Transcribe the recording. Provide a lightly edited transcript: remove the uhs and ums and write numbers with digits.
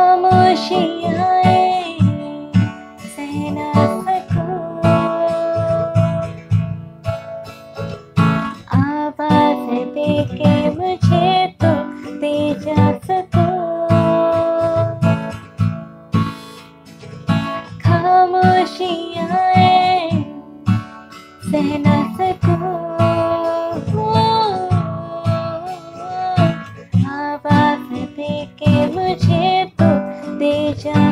खामोशी आए सहना सकूं, आवाज दे के मुझे तो दे जा सकूं। खामोशी आए सहना सकूं, आवाज दे के मुझे तो दे जा